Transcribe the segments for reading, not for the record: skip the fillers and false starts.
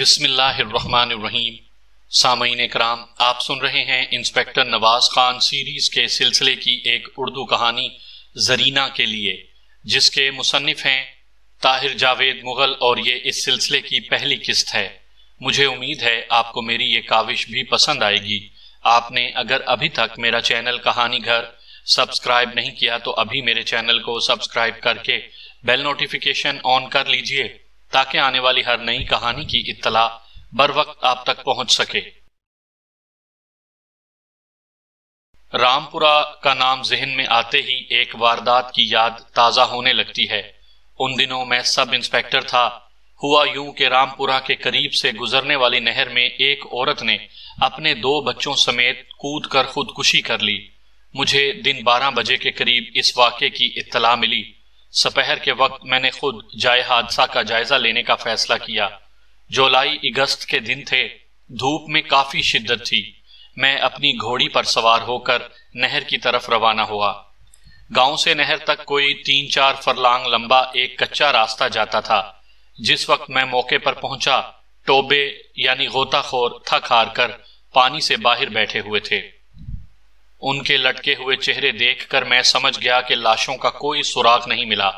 बिस्मिल्लाहिर्रहमानिर्रहीम। सामईन कराम, आप सुन रहे हैं इंस्पेक्टर नवाज खान सीरीज़ के सिलसिले की एक उर्दू कहानी ज़रीना के लिए, जिसके मुसन्निफ़ हैं ताहिर जावेद मुग़ल और ये इस सिलसिले की पहली किस्त है। मुझे उम्मीद है आपको मेरी ये काविश भी पसंद आएगी। आपने अगर अभी तक मेरा चैनल कहानी घर सब्सक्राइब नहीं किया तो अभी मेरे चैनल को सब्सक्राइब करके बेल नोटिफिकेशन ऑन कर लीजिए ताकि आने वाली हर नई कहानी की इत्तला बर वक्त आप तक पहुंच सके। रामपुरा का नाम जहन में आते ही एक वारदात की याद ताज़ा होने लगती है। उन दिनों मैं सब इंस्पेक्टर था। हुआ यूं कि रामपुरा के करीब से गुजरने वाली नहर में एक औरत ने अपने 2 बच्चों समेत कूद कर खुदकुशी कर ली। मुझे दिन 12 बजे के करीब इस वाक़े की इत्तला मिली। सपहर के वक्त मैंने खुद जाए हादसा का जायजा लेने का फैसला किया। जुलाई अगस्त के दिन थे, धूप में काफी शिद्दत थी। मैं अपनी घोड़ी पर सवार होकर नहर की तरफ रवाना हुआ। गांव से नहर तक कोई 3-4 फरलांग लंबा एक कच्चा रास्ता जाता था। जिस वक्त मैं मौके पर पहुंचा, टोबे यानी गोताखोर थक हार कर पानी से बाहर बैठे हुए थे। उनके लटके हुए चेहरे देखकर मैं समझ गया कि लाशों का कोई सुराग नहीं मिला।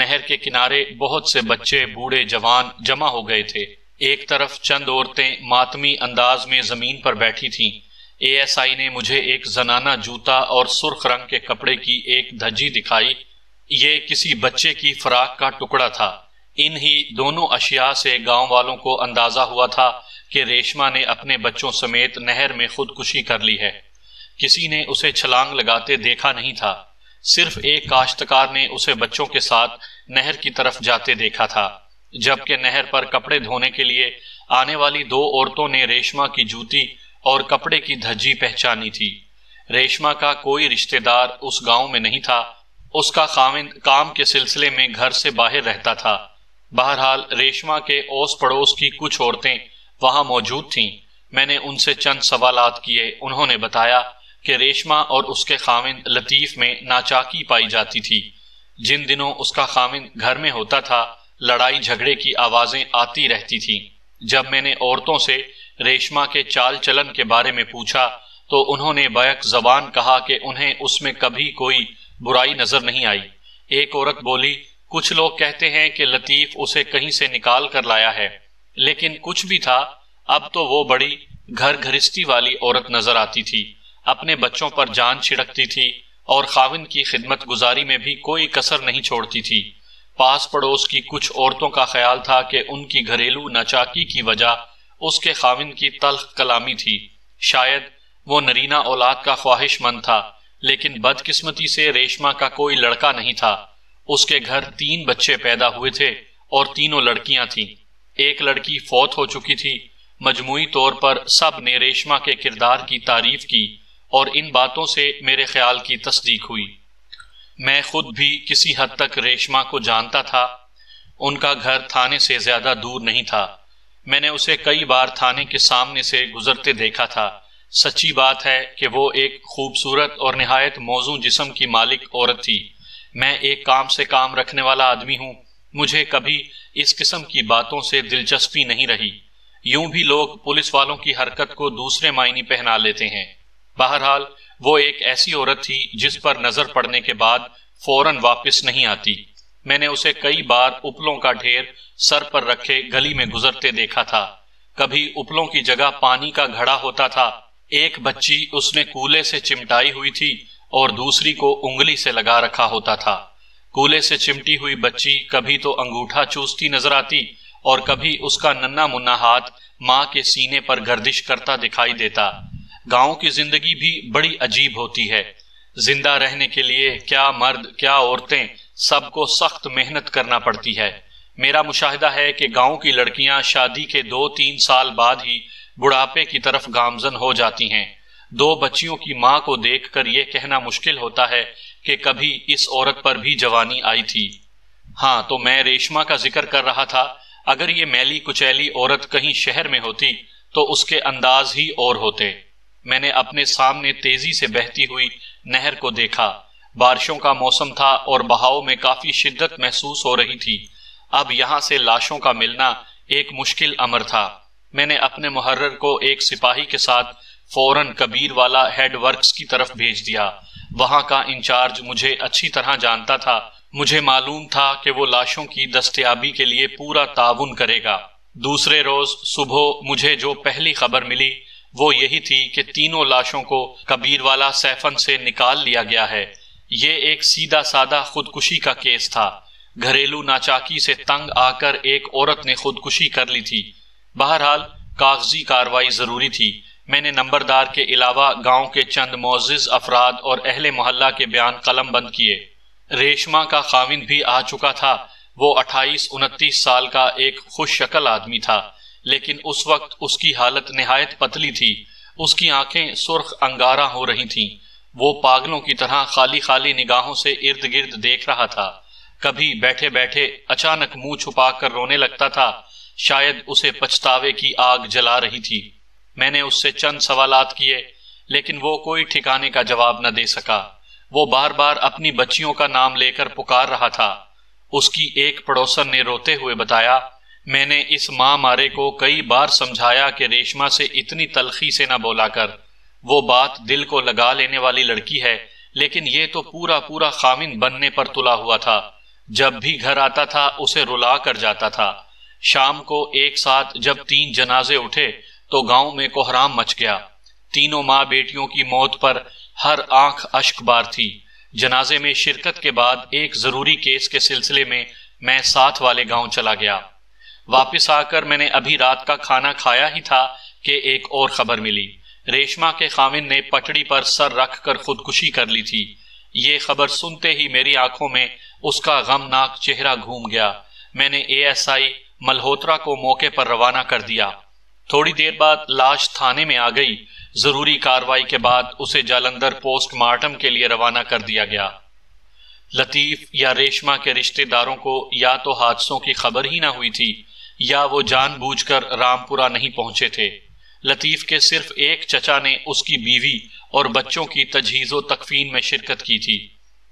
नहर के किनारे बहुत से बच्चे, बूढ़े, जवान जमा हो गए थे। एक तरफ चंद औरतें मातमी अंदाज में जमीन पर बैठी थीं। एएसआई ने मुझे एक जनाना जूता और सुर्ख रंग के कपड़े की एक धज्जी दिखाई। ये किसी बच्चे की फराक का टुकड़ा था। इन्ही दोनों अशिया से गाँव वालों को अंदाजा हुआ था कि रेशमा ने अपने बच्चों समेत नहर में खुदकुशी कर ली है। किसी ने उसे छलांग लगाते देखा नहीं था, सिर्फ एक काश्तकार ने उसे बच्चों के साथ नहर की तरफ जाते देखा था, जबकि नहर पर कपड़े धोने के लिए आने वाली 2 औरतों ने रेशमा की जूती और कपड़े की धज्जी पहचानी थी। रेशमा का कोई रिश्तेदार उस गांव में नहीं था। उसका खाविंद काम के सिलसिले में घर से बाहर रहता था। बहरहाल रेशमा के ओस पड़ोस की कुछ औरतें वहां मौजूद थीं। मैंने उनसे चंद सवालात किए। उन्होंने बताया कि रेशमा और उसके खाविंद लतीफ में नाचाकी पाई जाती थी। जिन दिनों उसका खाविंद घर में होता था, लड़ाई झगड़े की आवाजें आती रहती थीं। जब मैंने औरतों से रेशमा के चाल चलन के बारे में पूछा तो उन्होंने बैक जबान कहा कि उन्हें उसमें कभी कोई बुराई नजर नहीं आई। एक औरत बोली, कुछ लोग कहते हैं कि लतीफ उसे कहीं से निकाल कर लाया है, लेकिन कुछ भी था, अब तो वो बड़ी घर घरिस्ती वाली औरत नजर आती थी। अपने बच्चों पर जान छिड़कती थी और खाविंद की खिदमत गुजारी में भी कोई कसर नहीं छोड़ती थी। पास पड़ोस की कुछ औरतों का ख्याल था कि उनकी घरेलू नाचाकी की वजह उसके खाविंद की तल्ख कलामी थी। शायद वो नरीना औलाद का ख्वाहिशमंद था, लेकिन बदकिस्मती से रेशमा का कोई लड़का नहीं था। उसके घर 3 बच्चे पैदा हुए थे और तीनों लड़कियां थीं। एक लड़की फौत हो चुकी थी। मजमूई तौर पर सब ने रेशमा के किरदार की तारीफ की और इन बातों से मेरे ख्याल की तस्दीक हुई। मैं खुद भी किसी हद तक रेशमा को जानता था। उनका घर थाने से ज्यादा दूर नहीं था। मैंने उसे कई बार थाने के सामने से गुजरते देखा था। सच्ची बात है कि वो एक खूबसूरत और निहायत मौजूद जिस्म की मालिक औरत थी। मैं एक काम से काम रखने वाला आदमी हूँ। मुझे कभी इस किस्म की बातों से दिलचस्पी नहीं रही। यूं भी लोग पुलिस वालों की हरकत को दूसरे मायने पहना लेते हैं। बहरहाल वो एक ऐसी औरत थी जिस पर नजर पड़ने के बाद फौरन वापस नहीं आती। मैंने उसे कई बार उपलों का ढेर सर पर रखे गली में गुजरते देखा था। कभी उपलों की जगह पानी का घड़ा होता था। एक बच्ची उसने कूले से चिमटाई हुई थी और दूसरी को उंगली से लगा रखा होता था। कूले से चिमटी हुई बच्ची कभी तो अंगूठा चूसती नजर आती और कभी उसका नन्हा मुन्ना हाथ माँ के सीने पर गर्दिश करता दिखाई देता। गांव की जिंदगी भी बड़ी अजीब होती है। जिंदा रहने के लिए क्या मर्द क्या औरतें, सबको सख्त मेहनत करना पड़ती है। मेरा मुशाहिदा है कि गांव की लड़कियां शादी के 2-3 साल बाद ही बुढ़ापे की तरफ गामजन हो जाती हैं। 2 बच्चियों की मां को देखकर ये कहना मुश्किल होता है कि कभी इस औरत पर भी जवानी आई थी। हाँ, तो मैं रेशमा का जिक्र कर रहा था। अगर ये मैली कुचैली औरत कहीं शहर में होती तो उसके अंदाज ही और होते। मैंने अपने सामने तेजी से बहती हुई नहर को देखा। बारिशों का मौसम था और बहाव में काफी शिद्दत महसूस हो रही थी। अब यहाँ से लाशों का मिलना एक मुश्किल अमर था। मैंने अपने मुहर्रिर को एक सिपाही के साथ फौरन कबीर वाला हेड वर्क्स की तरफ भेज दिया। वहां का इंचार्ज मुझे अच्छी तरह जानता था। मुझे मालूम था कि वो लाशों की दस्तयाबी के लिए पूरा ताउन करेगा। दूसरे रोज सुबह मुझे जो पहली खबर मिली वो यही थी कि तीनों लाशों को कबीरवाला सैफन से निकाल लिया गया है। ये एक सीधा साधा खुदकुशी का केस था। घरेलू नाचाकी से तंग आकर एक औरत ने खुदकुशी कर ली थी। बहरहाल कागजी कार्रवाई जरूरी थी। मैंने नंबरदार के अलावा गांव के चंद मोअज़्ज़िज़ अफराद और अहले मोहल्ला के बयान कलम बंद किए। रेशमा का खाविंद भी आ चुका था। वो 28-29 साल का एक खुश शक्ल आदमी था, लेकिन उस वक्त उसकी हालत नहायत पतली थी। उसकी आंखें सुर्ख अंगारा हो रही थीं। वो पागलों की तरह खाली खाली निगाहों से इर्द गिर्द देख रहा था। कभी बैठे बैठे अचानक मुंह छुपा कर रोने लगता था। शायद उसे पछतावे की आग जला रही थी। मैंने उससे चंद सवालात किए, लेकिन वो कोई ठिकाने का जवाब न दे सका। वो बार बार अपनी बच्चियों का नाम लेकर पुकार रहा था। उसकी एक पड़ोसन ने रोते हुए बताया, मैंने इस माँ मारे को कई बार समझाया कि रेशमा से इतनी तलखी से न बोला कर, वो बात दिल को लगा लेने वाली लड़की है, लेकिन ये तो पूरा पूरा खामिन बनने पर तुला हुआ था। जब भी घर आता था उसे रुला कर जाता था। शाम को एक साथ जब 3 जनाजे उठे तो गांव में कोहराम मच गया। तीनों माँ बेटियों की मौत पर हर आंख अश्कबार थी। जनाजे में शिरकत के बाद एक जरूरी केस के सिलसिले में मैं साथ वाले गांव चला गया। वापस आकर मैंने अभी रात का खाना खाया ही था कि एक और खबर मिली। रेशमा के खामिन ने पटड़ी पर सर रख कर खुदकुशी कर ली थी। ये खबर सुनते ही मेरी आंखों में उसका गमनाक चेहरा घूम गया। मैंने ASI मल्होत्रा को मौके पर रवाना कर दिया। थोड़ी देर बाद लाश थाने में आ गई। जरूरी कार्रवाई के बाद उसे जालंधर पोस्टमार्टम के लिए रवाना कर दिया गया। लतीफ या रेशमा के रिश्तेदारों को या तो हादसों की खबर ही ना हुई थी या वो जानबूझकर रामपुरा नहीं पहुंचे थे। लतीफ के सिर्फ एक चचा ने उसकी बीवी और बच्चों की तजहीज़ो तकफीन में शिरकत की थी।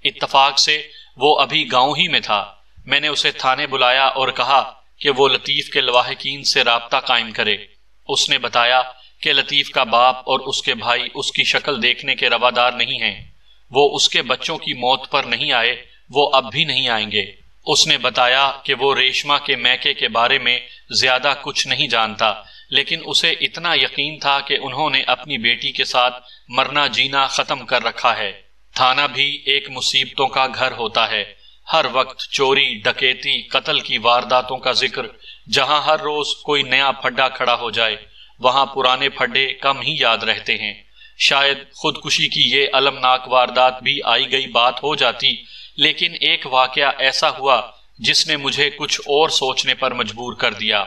इत्तफाक से वो अभी गांव ही में था। मैंने उसे थाने बुलाया और कहा कि वो लतीफ के लवाहकीन से राब्ता कायम करे। उसने बताया कि लतीफ का बाप और उसके भाई उसकी शक्ल देखने के रवादार नहीं हैं। वो उसके बच्चों की मौत पर नहीं आए, वो अब भी नहीं आएंगे। उसने बताया कि वो रेशमा के मैके के बारे में ज्यादा कुछ नहीं जानता, लेकिन उसे इतना यकीन था कि उन्होंने अपनी बेटी के साथ मरना जीना खत्म कर रखा है। थाना भी एक मुसीबतों का घर होता है। हर वक्त चोरी डकैती कत्ल की वारदातों का जिक्र। जहां हर रोज कोई नया फड्डा खड़ा हो जाए, वहां पुराने फड्डे कम ही याद रहते हैं। शायद खुदकुशी की ये अलमनाक वारदात भी आई गई बात हो जाती, लेकिन एक वाकया ऐसा हुआ जिसने मुझे कुछ और सोचने पर मजबूर कर दिया।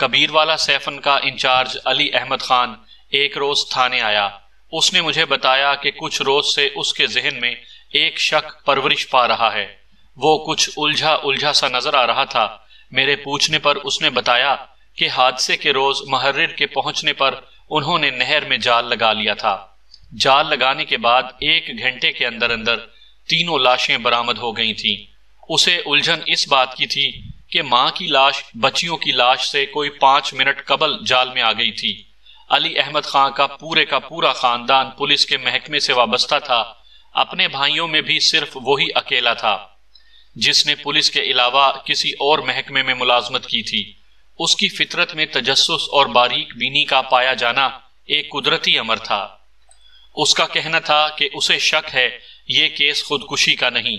कबीरवाला सैफन का इंचार्ज अली अहमद खान एक रोज थाने आया। उसने मुझे बताया कि कुछ रोज से उसके जहन में एक शक परवरिश पा रहा है। वो कुछ उलझा उलझा सा नजर आ रहा था। मेरे पूछने पर उसने बताया कि हादसे के रोज मुहर्रिर के पहुंचने पर उन्होंने नहर में जाल लगा लिया था। जाल लगाने के बाद 1 घंटे के अंदर अंदर तीनों लाशें बरामद हो गई थीं। उसे उलझन इस बात की थी कि माँ की लाश बच्चियों की लाश से कोई 5 मिनट कबल जाल में आ गई थी। अली अहमद खां का पूरा खानदान पुलिस के महकमे से वाबस्ता था। अपने भाइयों में भी सिर्फ वही अकेला था जिसने पुलिस के अलावा किसी और महकमे में मुलाजमत की थी। उसकी फितरत में तजस्सुस और बारीक बीनी का पाया जाना एक कुदरती अमर था। उसका कहना था कि उसे शक है ये केस खुदकुशी का नहीं।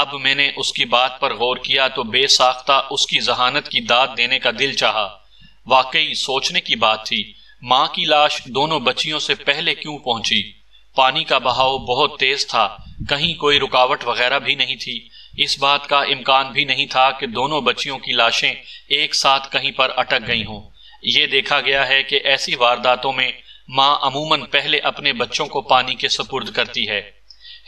अब मैंने उसकी बात पर गौर किया तो बेसाख्ता उसकी जहानत की दाद देने का दिल चाहा। वाकई सोचने की बात थी, माँ की लाश दोनों बच्चियों से पहले क्यों पहुंची? पानी का बहाव बहुत तेज था, कहीं कोई रुकावट वगैरह भी नहीं थी। इस बात का इम्कान भी नहीं था कि दोनों बच्चियों की लाशें एक साथ कहीं पर अटक गई हों। ये देखा गया है कि ऐसी वारदातों में माँ अमूमन पहले अपने बच्चों को पानी के सपुर्द करती है।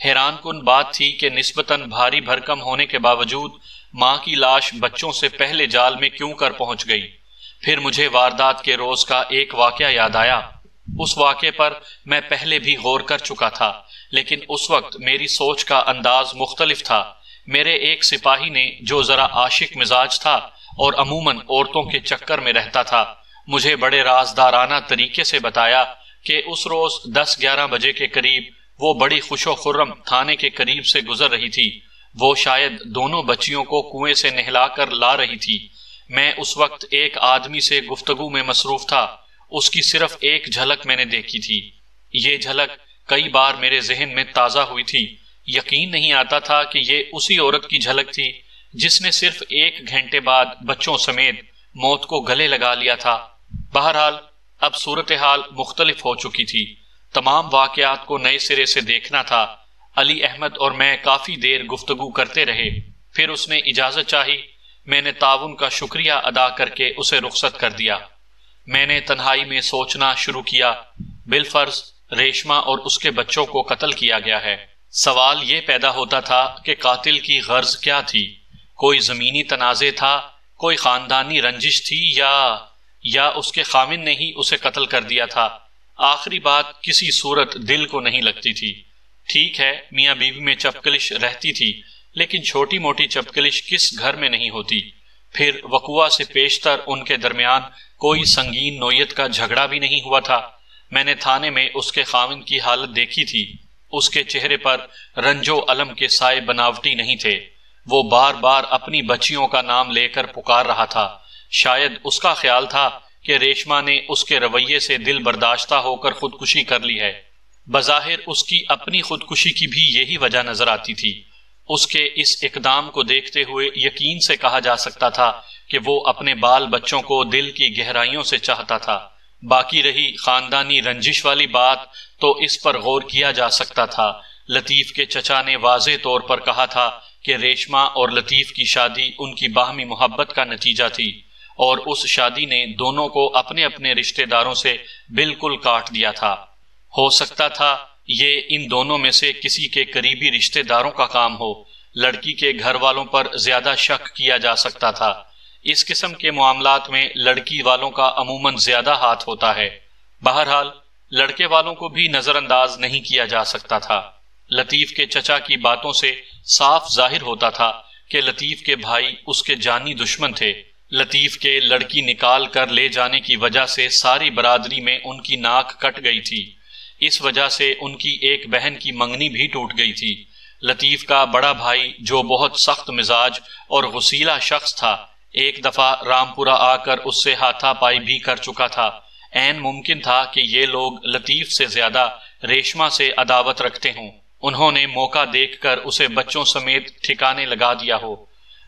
हैरानकुन बात थी कि निस्बतन भारी भरकम होने के बावजूद माँ की लाश बच्चों से पहले जाल में क्यों कर पहुंच गई। फिर मुझे वारदात के रोज का एक वाकया याद आया। उस वाकये पर मैं पहले भी गौर कर चुका था, लेकिन उस वक्त मेरी सोच का अंदाज मुख्तलिफ था। मेरे एक सिपाही ने, जो जरा आशिक मिजाज था, और अमूमन औरतों के चक्कर में रहता था। मुझे बड़े राजदाराना तरीके से बताया कि उस रोज 10-11 बजे के करीब वो बड़ी खुशो खुर्रम थाने के करीब से गुजर रही थी। वो शायद दोनों बच्चियों को कुएं से नहलाकर ला रही थी। मैं उस वक्त एक आदमी से गुफ्तगू में मसरूफ था। उसकी सिर्फ एक झलक मैंने देखी थी। ये झलक कई बार मेरे जहन में ताज़ा हुई थी। यकीन नहीं आता था कि ये उसी औरत की झलक थी जिसने सिर्फ एक घंटे बाद बच्चों समेत मौत को गले लगा लिया था। बहरहाल अब सूरत हाल मुख्तलिफ हो चुकी थी। तमाम वाकयात को नए सिरे से देखना था। अली अहमद और मैं काफ़ी देर गुफ्तगू करते रहे। फिर उसने इजाज़त चाही। मैंने ताउन का शुक्रिया अदा करके उसे रुख्सत कर दिया। मैंने तन्हाई में सोचना शुरू किया, बिलफर्ज रेशमा और उसके बच्चों को कत्ल किया गया है। सवाल ये पैदा होता था कि कातिल की गर्ज क्या थी। कोई ज़मीनी तनाज़े था, कोई ख़ानदानी रंजिश थी, या उसके खामिन ने ही उसे कत्ल कर दिया था। आखिरी बात किसी सूरत दिल को नहीं लगती थी। ठीक है, मियाँ बीवी में चपकलिश रहती थी, लेकिन छोटी मोटी चपकलिश किस घर में नहीं होती। फिर वकुआ से पेशतर उनके दरमियान कोई संगीन नोयत का झगड़ा भी नहीं हुआ था। मैंने थाने में उसके खामिन की हालत देखी थी। उसके चेहरे पर रंजो अलम के साए बनावटी नहीं थे। वो बार बार अपनी बच्चियों का नाम लेकर पुकार रहा था। शायद उसका ख्याल था कि रेशमा ने उसके रवैये से दिल बर्दाश्ता होकर खुदकुशी कर ली है। बज़ाहिर उसकी अपनी खुदकुशी की भी यही वजह नजर आती थी। उसके इस इकदाम को देखते हुए यकीन से कहा जा सकता था कि वो अपने बाल बच्चों को दिल की गहराइयों से चाहता था। बाकी रही खानदानी रंजिश वाली बात, तो इस पर गौर किया जा सकता था। लतीफ़ के चचा ने वाज़े तौर पर कहा था कि रेशमा और लतीफ़ की शादी उनकी बाहमी मोहब्बत का नतीजा थी, और उस शादी ने दोनों को अपने अपने रिश्तेदारों से बिल्कुल काट दिया था। हो सकता था ये इन दोनों में से किसी के करीबी रिश्तेदारों का काम हो। लड़की के घर वालों पर ज्यादा शक किया जा सकता था। इस किस्म के मामलात में लड़की वालों का अमूमन ज्यादा हाथ होता है। बहरहाल लड़के वालों को भी नजरअंदाज नहीं किया जा सकता था। लतीफ के चचा की बातों से साफ जाहिर होता था कि लतीफ के भाई उसके जानी दुश्मन थे। लतीफ के लड़की निकाल कर ले जाने की वजह से सारी बरादरी में उनकी नाक कट गई थी। इस वजह से उनकी एक बहन की मंगनी भी टूट गई थी। लतीफ का बड़ा भाई, जो बहुत सख्त मिजाज और गुस्सीला शख्स था, एक दफ़ा रामपुरा आकर उससे हाथापाई भी कर चुका था। ऐन मुमकिन था कि ये लोग लतीफ से ज्यादा रेशमा से अदावत रखते हों। उन्होंने मौका देखकर उसे बच्चों समेत ठिकाने लगा दिया हो।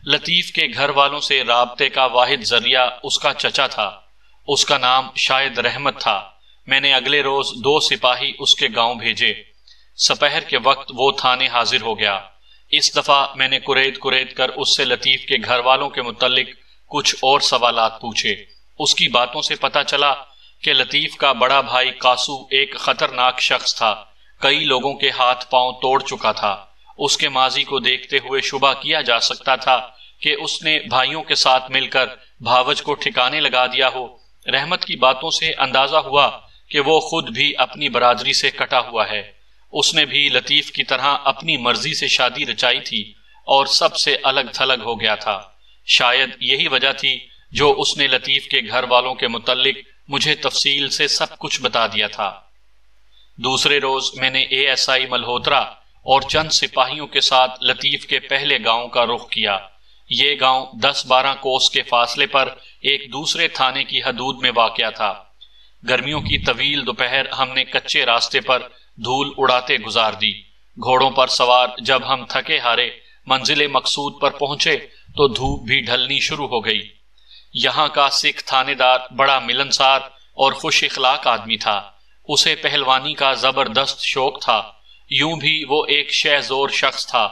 लतीफ के घर वालों से राबते का वाहिद जरिया उसका चचा था। उसका नाम शायद रहमत था। मैंने अगले रोज 2 सिपाही उसके गांव भेजे। सपहर के वक्त वो थाने हाजिर हो गया। इस दफ़ा मैंने कुरेद कर उससे लतीफ़ के घर वालों के मुतल्लिक कुछ और सवालात पूछे। उसकी बातों से पता चला कि लतीफ़ का बड़ा भाई कासू एक ख़तरनाक शख्स था। कई लोगों के हाथ पांव तोड़ चुका था। उसके माजी को देखते हुए शुबा किया जा सकता था कि उसने भाइयों के साथ मिलकर भावज को ठिकाने लगा दिया हो। रहमत की बातों से अंदाज़ा हुआ कि वो खुद भी अपनी बरादरी से कटा हुआ है। उसने भी लतीफ़ की तरह अपनी मर्जी से शादी रचाई थी और सबसे अलग थलग हो गया था। शायद यही वजह थी जो उसने लतीफ़ के घर वालों के मुतल्लिक मुझे तफसील से सब कुछ बता दिया था। दूसरे रोज़ मैंने ASI मल्होत्रा और चंद सिपाहियों के साथ लतीफ़ के पहले गांव का रुख किया। ये गांव 10-12 कोस के फासले पर एक दूसरे थाने की हदूद में वाक़या था। गर्मियों की तवील दोपहर हमने कच्चे रास्ते पर धूल उड़ाते गुजार दी। घोड़ों पर सवार जब हम थके हारे मंजिले मकसूद पर पहुंचे तो धूप भी ढलनी शुरू हो गई। यहाँ का सिख थानेदार बड़ा मिलनसार और खुश इखलाक आदमी था। उसे पहलवानी का जबरदस्त शौक था। यूं भी वो एक शेहज़ोर शख्स था।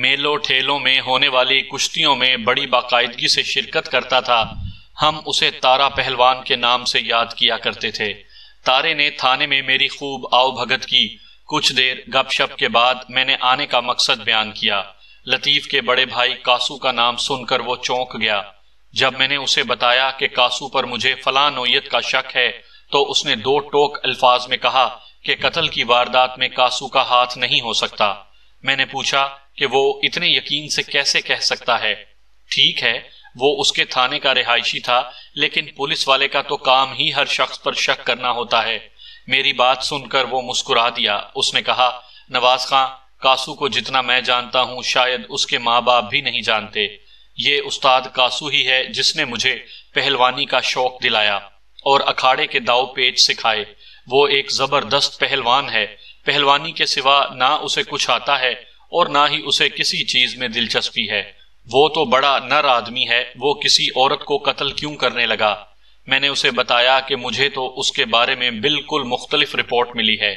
मेलों ठेलों में होने वाली कुश्तियों में बड़ी बाकायदगी से शिरकत करता था। हम उसे तारा पहलवान के नाम से याद किया करते थे। तारे ने थाने में मेरी खूब आओ भगत की। कुछ देर गपशप के बाद मैंने आने का मकसद बयान किया। लतीफ़ के बड़े भाई कासू का नाम सुनकर वो चौंक गया। जब मैंने उसे बताया कि कासू पर मुझे फलां नोयत का शक है, तो उसने 2 टोक अल्फाज में कहा कि कत्ल की वारदात में कासू का हाथ नहीं हो सकता। मैंने पूछा कि वो इतने यकीन से कैसे कह सकता है। ठीक है, वो उसके थाने का रिहायशी था, लेकिन पुलिस वाले का तो काम ही हर शख्स पर शक करना होता है। मेरी बात सुनकर वो मुस्कुरा दिया। उसने कहा, नवाज खां, कासू को जितना मैं जानता हूँ शायद उसके माँ बाप भी नहीं जानते। ये उस्ताद कासू ही है जिसने मुझे पहलवानी का शौक दिलाया और अखाड़े के दाव पेच सिखाए। वो एक जबरदस्त पहलवान है। पहलवानी के सिवा ना उसे कुछ आता है और ना ही उसे किसी चीज में दिलचस्पी है। वो तो बड़ा नर आदमी है, वो किसी औरत को कत्ल क्यों करने लगा। मैंने उसे बताया कि मुझे तो उसके बारे में बिल्कुल मुख्तलिफ रिपोर्ट मिली है।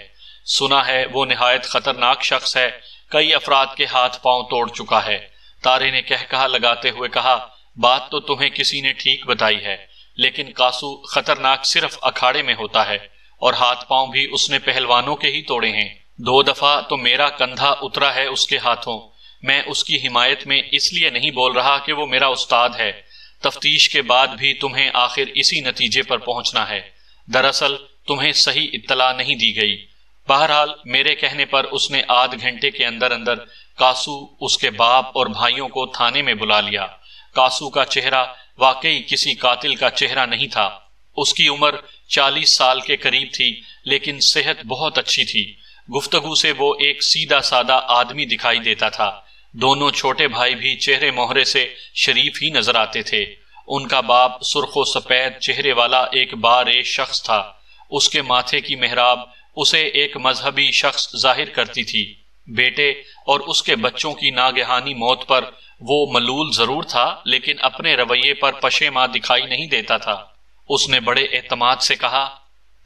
सुना है वो निहायत खतरनाक शख्स है, कई अफराद के हाथ पांव तोड़ चुका है। तारे ने कहकहा लगाते हुए कहा, बात तो तुम्हें किसी ने ठीक बताई है, लेकिन कासू खतरनाक सिर्फ अखाड़े में होता है और हाथ पांव भी उसने पहलवानों के ही तोड़े हैं। 2 दफा तो मेरा कंधा उतरा है उसके हाथों। मैं उसकी हिमायत में इसलिए नहीं बोल रहा कि वो मेरा उस्ताद है। तफ्तीश के बाद भी तुम्हें आखिर इसी नतीजे पर पहुंचना है। दरअसल तुम्हें सही इत्तला नहीं दी गई। बहरहाल मेरे कहने पर उसने आध घंटे के अंदर अंदर कासू, उसके बाप और भाइयों को थाने में बुला लिया। कासू का चेहरा वाकई किसी कातिल का चेहरा नहीं था। उसकी उम्र 40 साल के करीब थी, लेकिन सेहत बहुत अच्छी थी। गुफ्तगू से वो एक सीधा सादा आदमी दिखाई देता था। दोनों छोटे भाई भी चेहरे मोहरे से शरीफ ही नजर आते थे। उनका बाप सुर्खो सफेद चेहरे वाला एक बारेश शख्स था। उसके माथे की मेहराब उसे एक मजहबी शख्स जाहिर करती थी। बेटे और उसके बच्चों की नागहानी मौत पर वो मलूल जरूर था, लेकिन अपने रवैये पर पशेमा दिखाई नहीं देता था। उसने बड़े एतमाद से कहा,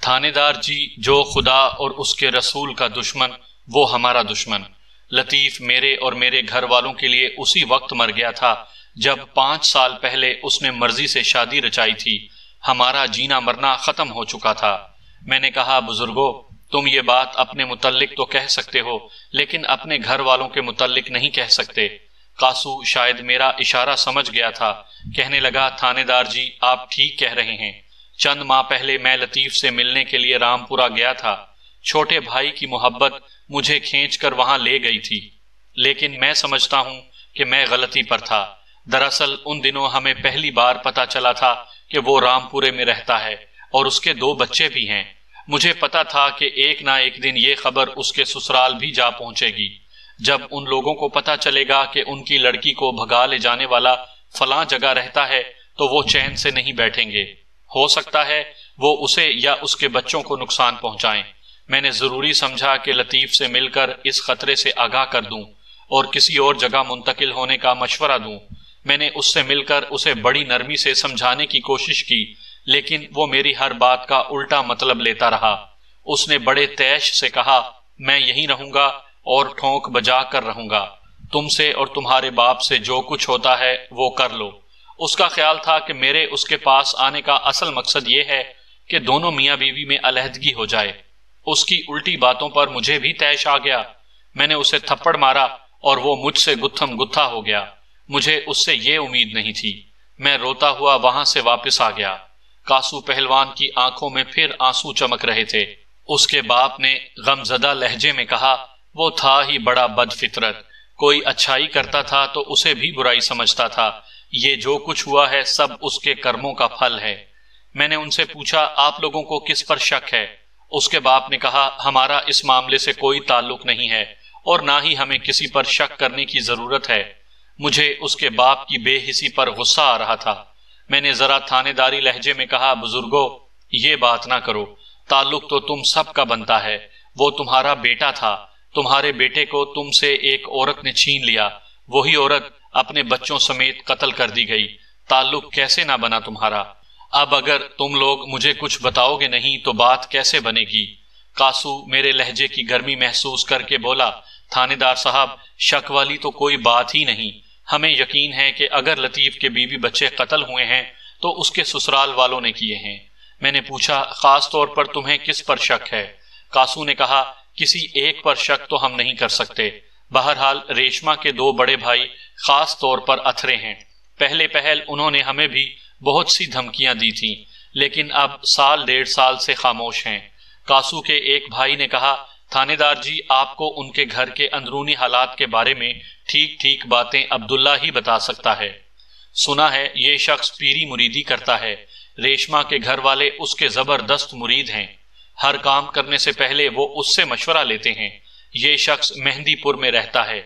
थानेदार जी, जो खुदा और उसके रसूल का दुश्मन वो हमारा दुश्मन। लतीफ मेरे और मेरे घर वालों के लिए उसी वक्त मर गया था जब 5 साल पहले उसने मर्जी से शादी रचाई थी। हमारा जीना मरना खत्म हो चुका था। मैंने कहा, बुजुर्गो, तुम ये बात अपने मुतल्लिक तो कह सकते हो, लेकिन अपने घर वालों के मुतल्लिक नहीं कह सकते। कासू शायद मेरा इशारा समझ गया था। कहने लगा, थानेदार जी, आप ठीक कह रहे हैं। 1 माह पहले मैं लतीफ से मिलने के लिए रामपुरा गया था। छोटे भाई की मोहब्बत मुझे खींचकर वहां ले गई थी, लेकिन मैं समझता हूं कि मैं गलती पर था। दरअसल उन दिनों हमें पहली बार पता चला था कि वो रामपुरे में रहता है और उसके 2 बच्चे भी हैं। मुझे पता था कि एक ना एक दिन ये खबर उसके ससुराल भी जा पहुंचेगी। जब उन लोगों को पता चलेगा कि उनकी लड़की को भगा ले जाने वाला फलां जगह रहता है, तो वो चैन से नहीं बैठेंगे। हो सकता है वो उसे या उसके बच्चों को नुकसान पहुंचाएं। मैंने जरूरी समझा कि लतीफ से मिलकर इस खतरे से आगाह कर दूं और किसी और जगह मुंतकिल होने का मशवरा दूं। मैंने उससे मिलकर उसे बड़ी नरमी से समझाने की कोशिश की, लेकिन वो मेरी हर बात का उल्टा मतलब लेता रहा। उसने बड़े तैश से कहा, मैं यहीं रहूंगा और ठोंक बजा कर रहूंगा। तुमसे और तुम्हारे बाप से जो कुछ होता है वो कर लो। उसका ख्याल था कि मेरे उसके पास आने का असल मकसद ये है कि दोनों मियाँ बीवी में अलहदगी हो जाए। उसकी उल्टी बातों पर मुझे भी तैश आ गया। मैंने उसे थप्पड़ मारा और वो मुझसे गुत्थम गुत्था हो गया। मुझे उससे ये उम्मीद नहीं थी। मैं रोता हुआ वहां से वापस आ गया। कासू पहलवान की आंखों में फिर आंसू चमक रहे थे। उसके बाप ने गमजदा लहजे में कहा, वो था ही बड़ा बदफितरत। कोई अच्छाई करता था तो उसे भी बुराई समझता था। ये जो कुछ हुआ है सब उसके कर्मों का फल है। मैंने उनसे पूछा, आप लोगों को किस पर शक है? उसके बाप ने कहा, हमारा इस मामले से कोई ताल्लुक नहीं है और ना ही हमें किसी पर शक करने की जरूरत है। मुझे उसके बाप की बेहिसी पर गुस्सा आ रहा था। मैंने जरा थानेदारी लहजे में कहा, बुजुर्गो, ये बात ना करो। ताल्लुक तो तुम सब का बनता है। वो तुम्हारा बेटा था। तुम्हारे बेटे को तुमसे एक औरत ने छीन लिया। वही औरत अपने बच्चों समेत कत्ल कर दी गई। ताल्लुक कैसे ना बना तुम्हारा? अब अगर तुम लोग मुझे कुछ बताओगे नहीं तो बात कैसे बनेगी? कासू मेरे लहजे की गर्मी महसूस करके बोला, थानेदार साहब, शक वाली तो कोई बात ही नहीं। हमें यकीन है कि अगर लतीफ के बीवी बच्चे कत्ल हुए हैं तो उसके ससुराल वालों ने किए हैं। मैंने पूछा, खास तौर पर तुम्हें किस पर शक है? कासू ने कहा, किसी एक पर शक तो हम नहीं कर सकते। बहरहाल रेशमा के 2 बड़े भाई खास तौर पर अथरे हैं। पहले पहल उन्होंने हमें भी बहुत सी धमकियां दी थीं, लेकिन अब 1.5 साल से खामोश हैं। कासू के एक भाई ने कहा, थानेदार जी, आपको उनके घर के अंदरूनी हालात के बारे में ठीक ठीक बातें अब्दुल्ला ही बता सकता है। सुना है ये शख्स पीरी मुरीदी करता है। रेशमा के घर वाले उसके जबरदस्त मुरीद हैं। हर काम करने से पहले वो उससे मशवरा लेते हैं। ये शख्स मेहंदीपुर में रहता है।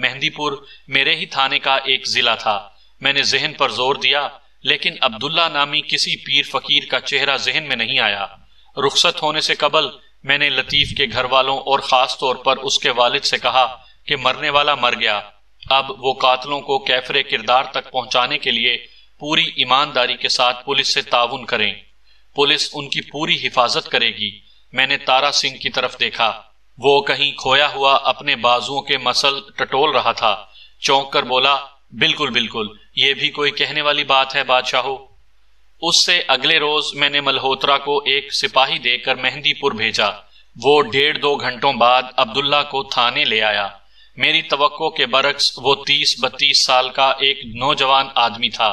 मेहंदीपुर मेरे ही थाने का एक जिला था। मैंने जहन पर जोर दिया लेकिन अब्दुल्ला नामी किसी पीर फकीर का चेहरा जहन में नहीं आया। रुखसत होने से कबल मैंने लतीफ के घर वालों और खास तौर पर उसके वालिद से कहा कि मरने वाला मर गया, अब वो कातलों को कैफरे किरदार तक पहुंचाने के लिए पूरी ईमानदारी के साथ पुलिस से ताउन करें। पुलिस उनकी पूरी हिफाजत करेगी। मैंने तारा सिंह की तरफ देखा, वो कहीं खोया हुआ अपने बाजुओं के मसल टटोल रहा था। चौंक कर बोला, बिल्कुल बिल्कुल, ये भी कोई कहने वाली बात है बादशाहो। उससे अगले रोज मैंने मल्होत्रा को एक सिपाही देकर मेहंदीपुर भेजा। वो 1.5-2 घंटों बाद अब्दुल्ला को थाने ले आया। मेरी तवक्को के बरक्स वो 30-32 साल का एक नौजवान आदमी था।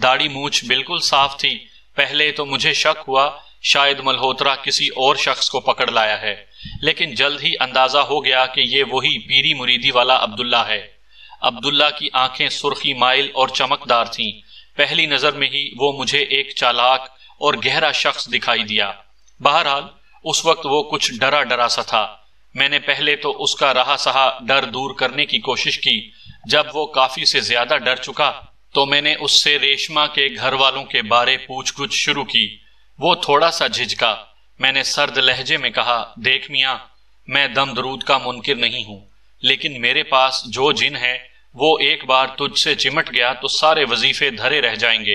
दाढ़ी मूछ बिल्कुल साफ थी। पहले तो मुझे शक हुआ शायद मल्होत्रा किसी और शख्स को पकड़ लाया है, लेकिन जल्द ही अंदाजा हो गया कि ये वही पीरी मुरीदी वाला अब्दुल्ला है। अब्दुल्ला की आंखें सुर्खी माइल और चमकदार थीं। पहली नजर में ही वो मुझे एक चालाक और गहरा शख्स दिखाई दिया। बहरहाल उस वक्त वो कुछ डरा डरा सा था। मैंने पहले तो उसका रहा सहा डर दूर करने की कोशिश की। जब वो काफी से ज्यादा डर चुका तो मैंने उससे रेशमा के घर वालों के बारे पूछ-गुछ शुरू की। वो थोड़ा सा झिझका। मैंने सर्द लहजे में कहा, देख मियां, मैं दम दरूद का मुनकिर नहीं हूं, लेकिन मेरे पास जो जिन है वो एक बार तुझसे चिमट गया तो सारे वजीफे धरे रह जाएंगे।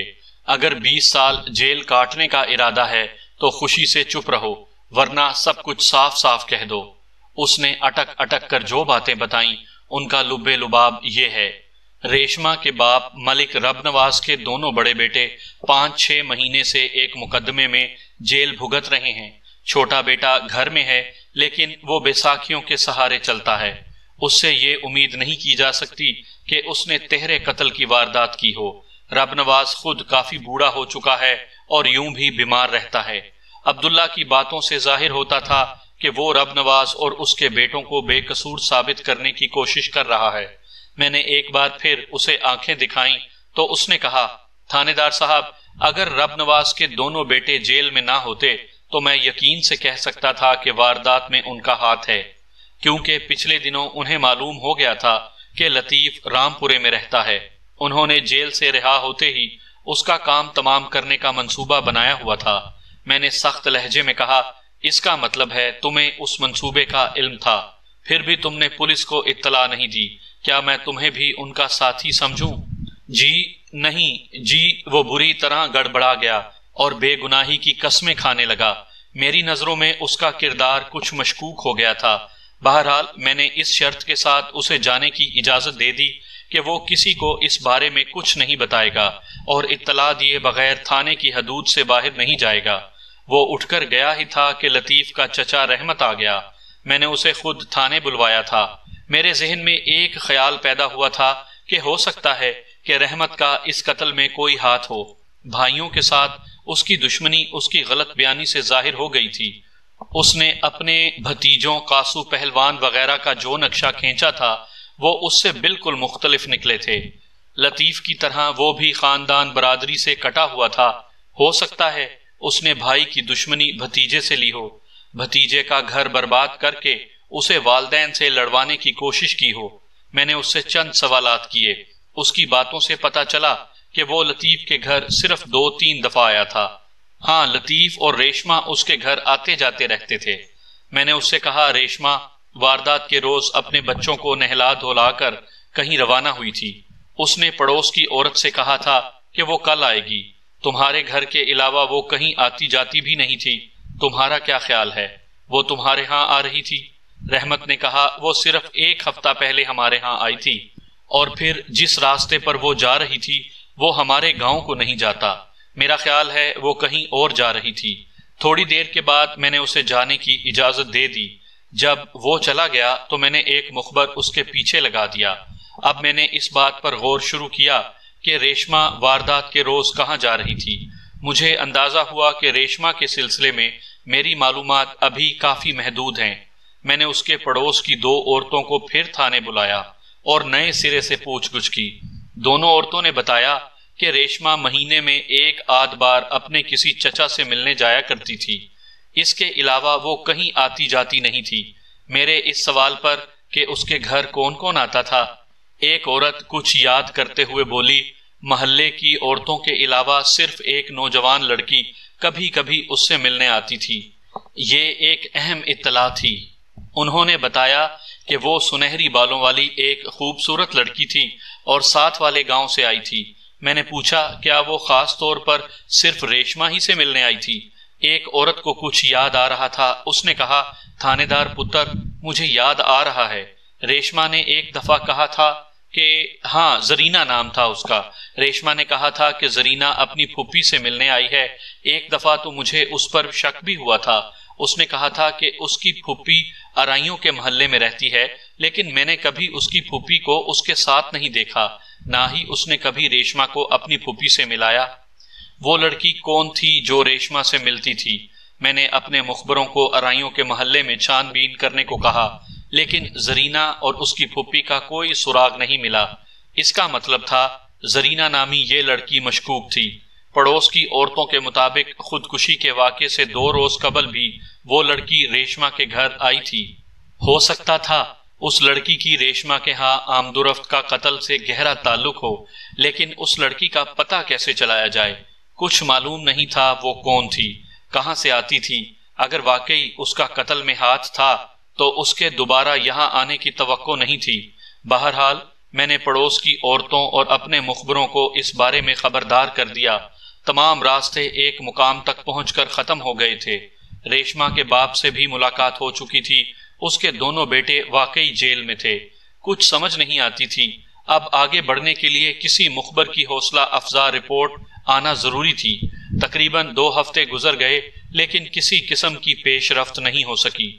अगर 20 साल जेल काटने का इरादा है तो खुशी से चुप रहो, वरना सब कुछ साफ साफ कह दो। उसने अटक अटक कर जो बातें बताईं उनका लुबे लुबाब ये है। रेशमा के बाप मलिक रब नवाज के दोनों बड़े बेटे 5-6 महीने से एक मुकदमे में जेल भुगत रहे हैं। छोटा बेटा घर में है लेकिन वो बैसाखियों के सहारे चलता है। उससे ये उम्मीद नहीं की जा सकती कि उसने तहरे कत्ल की वारदात की हो। रब नवाज खुद काफी बूढ़ा हो चुका है और यूं भी बीमार रहता है। अब्दुल्ला की बातों से जाहिर होता था कि वो रब नवाज और उसके बेटों को बेकसूर साबित करने की कोशिश कर रहा है। मैंने एक बार फिर उसे आंखें दिखाई तो उसने कहा, थानेदार साहब, अगर रब नवाज के दोनों बेटे जेल में ना होते तो मैं यकीन से कह सकता था कि वारदात में उनका हाथ है, क्योंकि पिछले दिनों उन्हें मालूम हो गया था कि लतीफ रामपुरे में रहता है। उन्होंने जेल से रिहा होते ही उसका काम तमाम करने का मंसूबा बनाया हुआ था। मैंने सख्त लहजे में कहा, इसका मतलब है तुम्हें उस मंसूबे का इल्म था, फिर भी तुमने पुलिस को इत्तला नहीं दी। क्या मैं तुम्हें भी उनका साथी समझूं? जी नहीं जी, वो बुरी तरह गड़बड़ा गया और बेगुनाही की कस्में खाने लगा। मेरी नजरों में उसका किरदार कुछ मशकूक हो गया था। बहरहाल मैंने इस शर्त के साथ उसे जाने की इजाजत दे दी कि वो किसी को इस बारे में कुछ नहीं बताएगा और इत्तला दिए बगैर थाने की हदूद से बाहर नहीं जाएगा। वो उठकर गया ही था कि लतीफ का चचा रहमत आ गया। मैंने उसे खुद थाने बुलवाया था। मेरे जहन में एक ख्याल पैदा हुआ था कि हो सकता है कि रहमत का इस कत्ल में कोई हाथ हो। भाइयों के साथ उसकी दुश्मनी उसकी गलत बयानी से जाहिर हो गई थी। उसने अपने भतीजों कासू पहलवान वगैरह का जो नक्शा खींचा था वो उससे बिल्कुल मुख्तलिफ निकले थे। लतीफ की तरह वो भी खानदान बरादरी से कटा हुआ था। हो सकता है उसने भाई की दुश्मनी भतीजे से ली हो, भतीजे का घर बर्बाद करके उसे वालदैन से लड़वाने की कोशिश की हो। मैंने उससे चंद सवालात किए। उसकी बातों से पता चला कि वो लतीफ के घर सिर्फ 2-3 दफा आया था। हाँ, लतीफ और रेशमा उसके घर आते जाते रहते थे। मैंने उससे कहा, रेशमा वारदात के रोज अपने बच्चों को नहला धोला कर कहीं रवाना हुई थी। उसने पड़ोस की औरत से कहा था कि वो कल आएगी। तुम्हारे घर के अलावा वो कहीं आती जाती भी नहीं थी। तुम्हारा क्या ख्याल है, वो तुम्हारे यहाँ आ रही थी? रहमत ने कहा, वो सिर्फ एक हफ्ता पहले हमारे यहाँ आई थी और फिर जिस रास्ते पर वो जा रही थी वो हमारे गांव को नहीं जाता। मेरा ख्याल है वो कहीं और जा रही थी। थोड़ी देर के बाद मैंने उसे जाने की इजाजत दे दी। जब वो चला गया तो मैंने एक मुखबर उसके पीछे लगा दिया। अब मैंने इस बात पर गौर शुरू किया कि रेशमा वारदात के रोज कहाँ जा रही थी। मुझे अंदाजा हुआ कि रेशमा के सिलसिले में मेरी मालूमात अभी काफी महदूद हैं। मैंने उसके पड़ोस की 2 औरतों को फिर थाने बुलाया और नए सिरे से पूछ-गुछ की। दोनों औरतों ने बताया कि रेशमा महीने में एक आध बार अपने किसी चचा से मिलने जाया करती थी, इसके अलावा वो कहीं आती जाती नहीं थी। मेरे इस सवाल पर कि उसके घर कौन कौन आता था, एक औरत कुछ याद करते हुए बोली, मोहल्ले की औरतों के अलावा सिर्फ एक नौजवान लड़की कभी कभी उससे मिलने आती थी। ये एक अहम इत्तला थी। उन्होंने बताया कि वो सुनहरी बालों वाली एक खूबसूरत लड़की थी और साथ वाले गांव से आई थी। मैंने पूछा, क्या वो खास तौर पर सिर्फ रेशमा ही से मिलने आई थी? एक औरत को कुछ याद आ रहा था। उसने कहा, थानेदार पुत्र, मुझे याद आ रहा है, रेशमा ने एक दफा कहा था कि हाँ, जरीना नाम था उसका। रेशमा ने कहा था कि जरीना अपनी फूफी से मिलने आई है। एक दफा तो मुझे उस पर शक भी हुआ था। उसने कहा था कि उसकी फूफी अराइयों के मोहल्ले में रहती है, लेकिन मैंने कभी उसकी फूफी को उसके साथ नहीं देखा, ना ही उसने कभी रेशमा को अपनी फूफी से मिलाया। वो लड़की कौन थी जो रेशमा से मिलती थी? मैंने अपने मुखबरों को अराइयों के मोहल्ले में छानबीन करने को कहा, लेकिन जरीना और उसकी फूफी का कोई सुराग नहीं मिला। इसका मतलब था जरीना नामी ये लड़की मशकूक थी। पड़ोस की औरतों के मुताबिक खुदकुशी के वाक़े से 2 रोज़ कबल भी वो लड़की रेशमा के घर आई थी। हो सकता था उस लड़की की रेशमा के यहाँ आमदोरफ्त का कत्ल से गहरा ताल्लुक हो, लेकिन उस लड़की का पता कैसे चलाया जाए? कुछ मालूम नहीं था वो कौन थी, कहाँ से आती थी। अगर वाकई उसका कत्ल में हाथ था तो उसके दोबारा यहाँ आने की तवक्को नहीं थी। बहरहाल मैंने पड़ोस की औरतों और अपने मुखबरों को इस बारे में खबरदार कर दिया। तमाम रास्ते एक मुकाम तक पहुँचकर ख़त्म हो गए थे। रेशमा के बाप से भी मुलाकात हो चुकी थी। उसके दोनों बेटे वाकई जेल में थे। कुछ समझ नहीं आती थी। अब आगे बढ़ने के लिए किसी मुखबर की हौसला अफजा रिपोर्ट आना ज़रूरी थी। तकरीबन 2 हफ्ते गुजर गए, लेकिन किसी किस्म की पेशरफ्त नहीं हो सकी।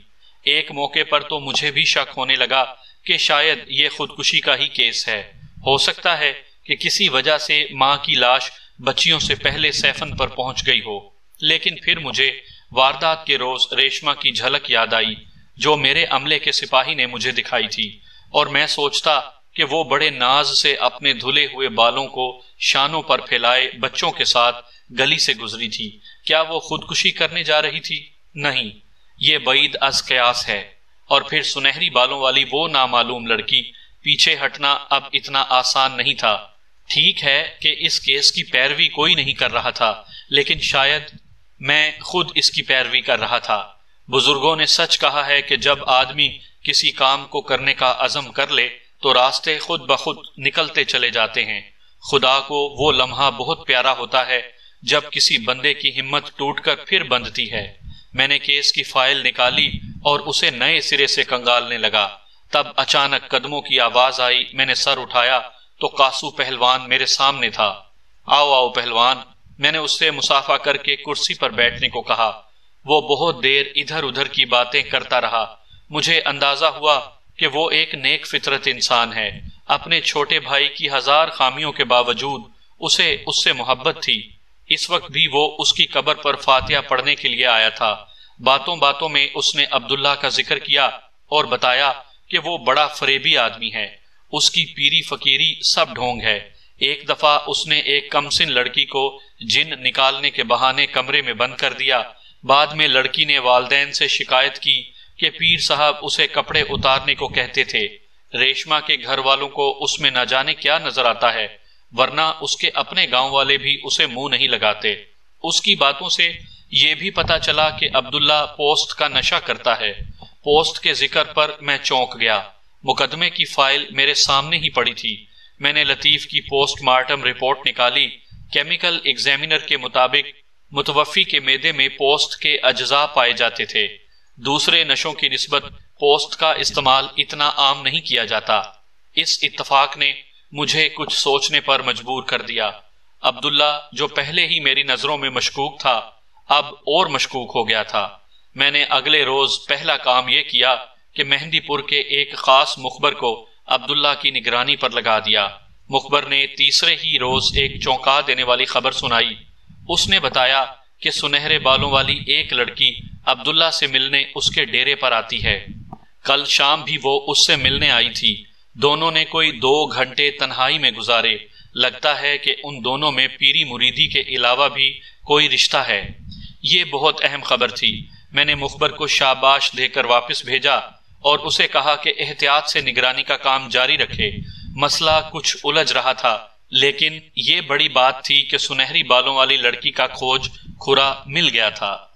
एक मौके पर तो मुझे भी शक होने लगा कि शायद ये खुदकुशी का ही केस है। हो सकता है कि किसी वजह से माँ की लाश बच्चियों से पहले सैफन पर पहुँच गई हो। लेकिन फिर मुझे वारदात के रोज़ रेशमा की झलक याद आई, जो मेरे अमले के सिपाही ने मुझे दिखाई थी, और मैं सोचता कि वो बड़े नाज से अपने धुले हुए बालों को शानों पर फैलाए बच्चों के साथ गली से गुजरी थी। क्या वो खुदकुशी करने जा रही थी? नहीं, ये बईद अज कयास है। और फिर सुनहरी बालों वाली वो नामालूम लड़की, पीछे हटना अब इतना आसान नहीं था। ठीक है कि इस केस की पैरवी कोई नहीं कर रहा था, लेकिन शायद मैं खुद इसकी पैरवी कर रहा था। बुजुर्गों ने सच कहा है कि जब आदमी किसी काम को करने का अज़म कर ले तो रास्ते खुद ब खुद निकलते चले जाते हैं। खुदा को वो लम्हा बहुत प्यारा होता है जब किसी बंदे की हिम्मत टूट कर फिर बंधती है। मैंने केस की फाइल निकाली और उसे नए सिरे से कंगालने लगा। तब अचानक कदमों की आवाज आई। मैंने सर उठाया तो कासू पहलवान मेरे सामने था। आओ आओ पहलवान, मैंने उससे मुसाफा करके कुर्सी पर बैठने को कहा। वो बहुत देर इधर उधर की बातें करता रहा। मुझे अंदाजा हुआ कि वो एक नेक फितरत इंसान है। अपने छोटे भाई की 1000 खामियों के बावजूद उसे उससे मोहब्बत थी। इस वक्त भी वो उसकी कब्र पर फातिहा पढ़ने के लिए आया था। बातों बातों में उसने अब्दुल्ला का जिक्र किया और बताया कि वो बड़ा फरेबी आदमी है, उसकी पीरी फकीरी सब ढोंग है। एक दफा उसने एक कमसिन लड़की को जिन निकालने के बहाने कमरे में बंद कर दिया। बाद में लड़की ने वालदैन से शिकायत की कि पीर साहब उसे कपड़े उतारने को कहते थे। रेशमा के घर वालों को उसमें न जाने क्या नजर आता है, वरना उसके अपने गांव वाले भी उसे मुंह नहीं लगाते। उसकी बातों से ये भी पता चला कि अब्दुल्ला पोस्ट का नशा करता है। पोस्ट के जिक्र पर मैं चौंक गया। मुकदमे की फाइल मेरे सामने ही पड़ी थी। मैंने लतीफ की पोस्टमार्टम रिपोर्ट निकाली। केमिकल एग्जामिनर के मुताबिक मुतवफ़ी के मैदे में पोस्ट के अज्जा पाए जाते थे। दूसरे नशों की निस्बत पोस्ट का इस्तेमाल इतना आम नहीं किया जाता। इस इत्तफाक ने मुझे कुछ सोचने पर मजबूर कर दिया। अब्दुल्ला, जो पहले ही मेरी नज़रों में मशकूक था, अब और मशकूक हो गया था। मैंने अगले रोज़ पहला काम ये किया कि मेहंदीपुर के एक ख़ास मुखबर को अब्दुल्ला की निगरानी पर लगा दिया। मुखबर ने तीसरे ही रोज़ एक चौंका देने वाली खबर सुनाई। उसने बताया कि सुनहरे बालों वाली एक लड़की अब्दुल्ला से मिलने उसके डेरे पर आती है। कल शाम भी वो उससे मिलने आई थी। दोनों ने कोई 2 घंटे तन्हाई में गुजारे। लगता है कि उन दोनों में पीरी मुरीदी के अलावा भी कोई रिश्ता है। ये बहुत अहम खबर थी। मैंने मुखबर को शाबाश देकर वापस भेजा और उसे कहा कि एहतियात से निगरानी का काम जारी रखे। मसला कुछ उलझ रहा था, लेकिन ये बड़ी बात थी कि सुनहरी बालों वाली लड़की का खोज खुरा मिल गया था।